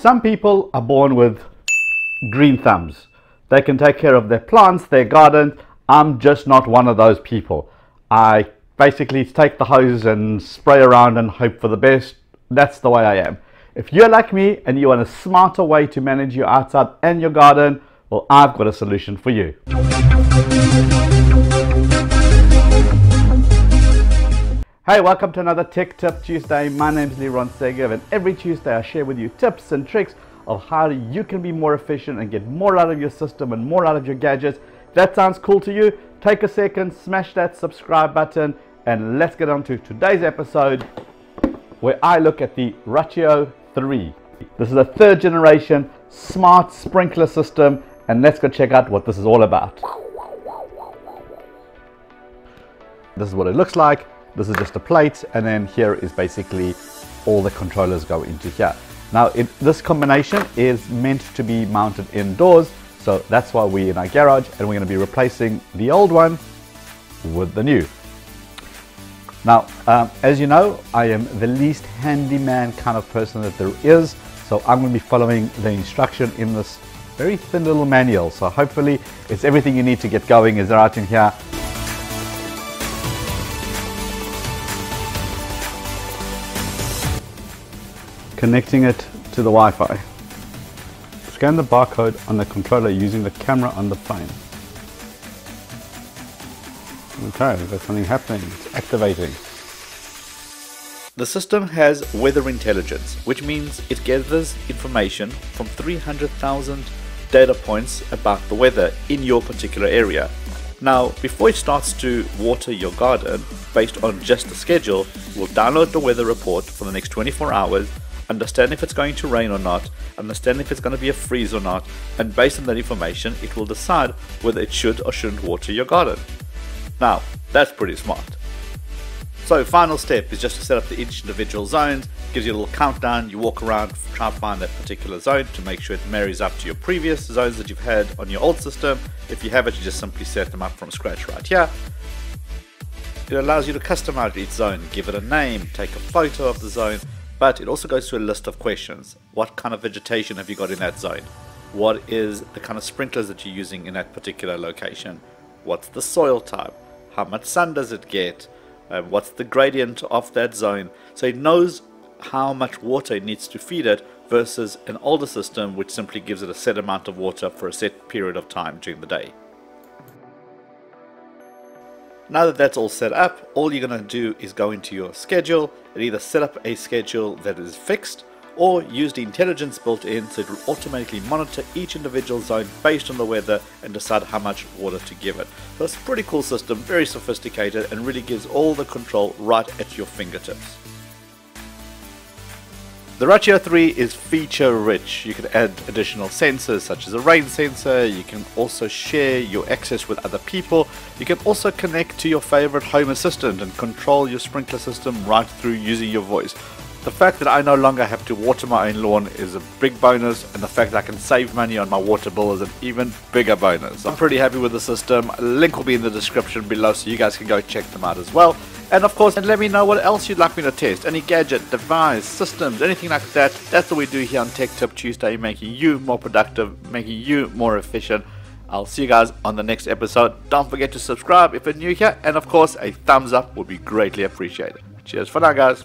Some people are born with green thumbs. They can take care of their plants, their garden. I'm just not one of those people. I basically take the hose and spray around and hope for the best. That's the way I am. If you're like me and you want a smarter way to manage your outside and your garden, well, I've got a solution for you. Hey, welcome to another Tech Tip Tuesday. My name is Liron Segev, and every Tuesday I share with you tips and tricks of how you can be more efficient and get more out of your system and more out of your gadgets. If that sounds cool to you, take a second, smash that subscribe button, and let's get on to today's episode where I look at the Rachio 3. This is a third generation smart sprinkler system, and let's go check out what this is all about. This is what it looks like. This is just a plate, and then here is basically all the controllers go into here. Now this combination is meant to be mounted indoors, so that's why we're in our garage, and we're going to be replacing the old one with the new. Now as you know, I am the least handyman kind of person that there is, so I'm going to be following the instruction in this very thin little manual. So hopefully it's everything you need to get going is right in here. Connecting it to the Wi-Fi. Scan the barcode on the controller using the camera on the phone. Okay, there's something happening, it's activating. The system has weather intelligence, which means it gathers information from 300,000 data points about the weather in your particular area. Now, before it starts to water your garden, based on just the schedule, we'll download the weather report for the next 24 hours, understand if it's going to rain or not, understand if it's going to be a freeze or not, and based on that information, it will decide whether it should or shouldn't water your garden. Now, that's pretty smart. So, final step is just to set up the individual zones. Gives you a little countdown. You walk around, try and find that particular zone to make sure it marries up to your previous zones that you've had on your old system. If you haven't, you just simply set them up from scratch right here. It allows you to customize each zone, give it a name, take a photo of the zone, but it also goes through a list of questions. What kind of vegetation have you got in that zone? What is the kind of sprinklers that you're using in that particular location? What's the soil type? How much sun does it get? What's the gradient of that zone? So it knows how much water it needs to feed it versus an older system which simply gives it a set amount of water for a set period of time during the day. Now that that's all set up, all you're going to do is go into your schedule and either set up a schedule that is fixed or use the intelligence built in so it will automatically monitor each individual zone based on the weather and decide how much water to give it. So it's a pretty cool system, very sophisticated, and really gives all the control right at your fingertips. The Rachio 3 is feature rich. You can add additional sensors such as a rain sensor. You can also share your access with other people. You can also connect to your favorite home assistant and control your sprinkler system right through using your voice. The fact that I no longer have to water my own lawn is a big bonus, and the fact that I can save money on my water bill is an even bigger bonus. I'm pretty happy with the system. A link will be in the description below so you guys can go check them out as well. And of course, let me know what else you'd like me to test. Any gadget, device, systems, anything like that. That's what we do here on Tech Tip Tuesday, making you more productive, making you more efficient. I'll see you guys on the next episode. Don't forget to subscribe if you're new here, and of course, a thumbs up would be greatly appreciated. Cheers for now, guys.